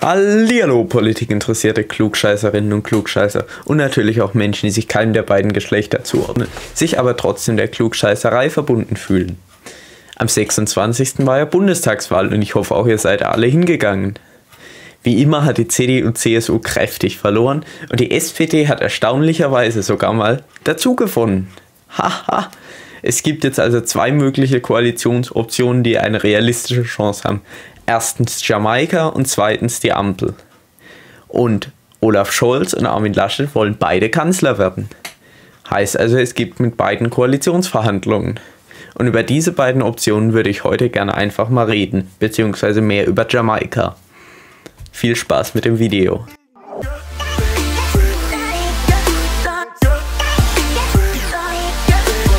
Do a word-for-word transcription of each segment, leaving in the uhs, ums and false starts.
Hallihallo, politikinteressierte Klugscheißerinnen und Klugscheißer und natürlich auch Menschen, die sich keinem der beiden Geschlechter zuordnen, sich aber trotzdem der Klugscheißerei verbunden fühlen. Am sechsundzwanzigsten war ja Bundestagswahl und ich hoffe auch, ihr seid alle hingegangen. Wie immer hat die C D U C S U kräftig verloren und die S P D hat erstaunlicherweise sogar mal dazu gewonnen. Haha! Es gibt jetzt also zwei mögliche Koalitionsoptionen, die eine realistische Chance haben. Erstens Jamaika und zweitens die Ampel. Und Olaf Scholz und Armin Laschet wollen beide Kanzler werden. Heißt also, es gibt mit beiden Koalitionsverhandlungen. Und über diese beiden Optionen würde ich heute gerne einfach mal reden, beziehungsweise mehr über Jamaika. Viel Spaß mit dem Video.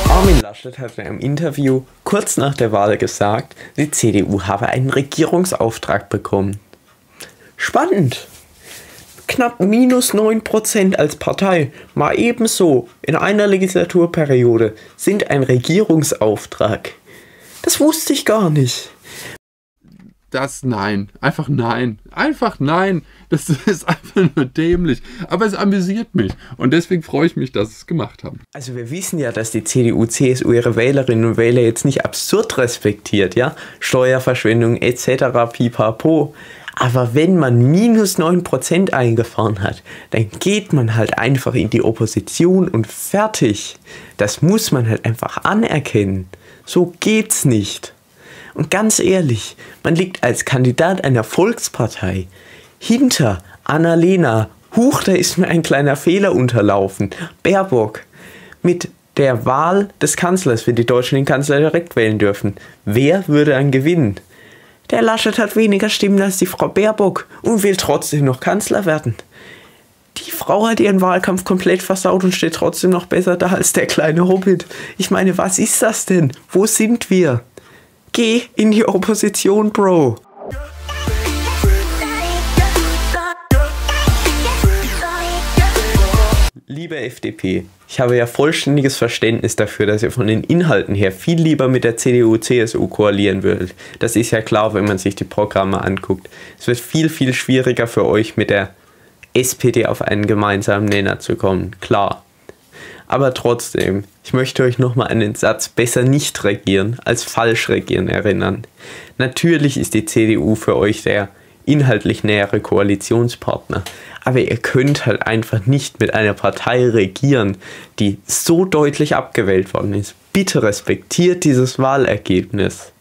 Armin Laschet hat in einem Interview kurz nach der Wahl gesagt, die C D U habe einen Regierungsauftrag bekommen. Spannend! Knapp minus neun Prozent als Partei, mal ebenso in einer Legislaturperiode, sind ein Regierungsauftrag. Das wusste ich gar nicht. Das nein, einfach nein, einfach nein, das ist einfach nur dämlich, aber es amüsiert mich und deswegen freue ich mich, dass sie es gemacht haben. Also wir wissen ja, dass die C D U C S U ihre Wählerinnen und Wähler jetzt nicht absurd respektiert, ja, Steuerverschwendung et cetera pipapo, aber wenn man minus neun Prozent eingefahren hat, dann geht man halt einfach in die Opposition und fertig, das muss man halt einfach anerkennen, so geht's nicht. Und ganz ehrlich, man liegt als Kandidat einer Volkspartei hinter Annalena, huch, da ist mir ein kleiner Fehler unterlaufen, Baerbock, mit der Wahl des Kanzlers, wenn die Deutschen den Kanzler direkt wählen dürfen. Wer würde dann gewinnen? Der Laschet hat weniger Stimmen als die Frau Baerbock und will trotzdem noch Kanzler werden. Die Frau hat ihren Wahlkampf komplett versaut und steht trotzdem noch besser da als der kleine Hobbit. Ich meine, was ist das denn? Wo sind wir? Geh in die Opposition, Bro. Liebe F D P, ich habe ja vollständiges Verständnis dafür, dass ihr von den Inhalten her viel lieber mit der C D U C S U koalieren würdet. Das ist ja klar, wenn man sich die Programme anguckt. Es wird viel, viel schwieriger für euch, mit der S P D auf einen gemeinsamen Nenner zu kommen, klar. Aber trotzdem, ich möchte euch nochmal an den Satz besser nicht regieren als falsch regieren erinnern. Natürlich ist die C D U für euch der inhaltlich nähere Koalitionspartner, aber ihr könnt halt einfach nicht mit einer Partei regieren, die so deutlich abgewählt worden ist. Bitte respektiert dieses Wahlergebnis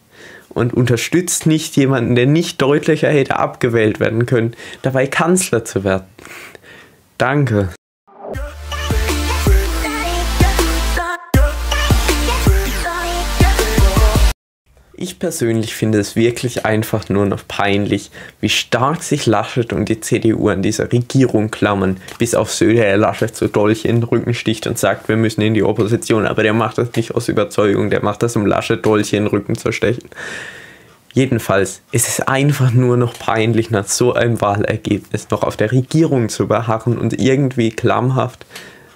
und unterstützt nicht jemanden, der nicht deutlicher hätte abgewählt werden können, dabei Kanzler zu werden. Danke. Ich persönlich finde es wirklich einfach nur noch peinlich, wie stark sich Laschet und die C D U an dieser Regierung klammern, bis auf Söder, der Laschet so dolch in den Rücken sticht und sagt, wir müssen in die Opposition, aber der macht das nicht aus Überzeugung, der macht das, um Laschet Dolch in den Rücken zu stechen. Jedenfalls, es ist einfach nur noch peinlich, nach so einem Wahlergebnis noch auf der Regierung zu beharren und irgendwie klammhaft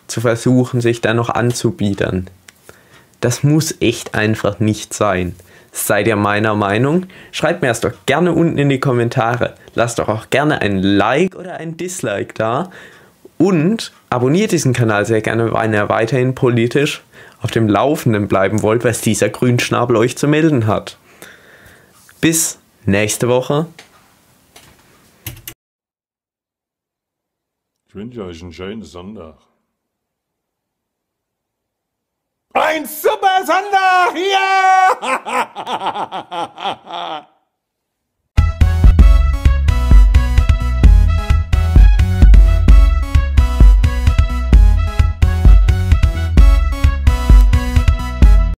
zu versuchen, sich da noch anzubiedern. Das muss echt einfach nicht sein. Seid ihr meiner Meinung? Schreibt mir das doch gerne unten in die Kommentare. Lasst doch auch gerne ein Like oder ein Dislike da. Und abonniert diesen Kanal sehr gerne, wenn ihr weiterhin politisch auf dem Laufenden bleiben wollt, was dieser Grünschnabel euch zu melden hat. Bis nächste Woche. Ich wünsche euch einen schönen Sonntag. Ein super Sonntag hier!